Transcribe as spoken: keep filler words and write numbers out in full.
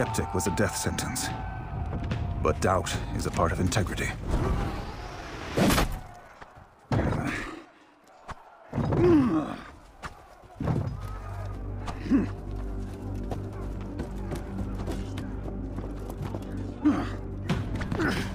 skeptic was a death sentence, but doubt is a part of integrity. Ugh.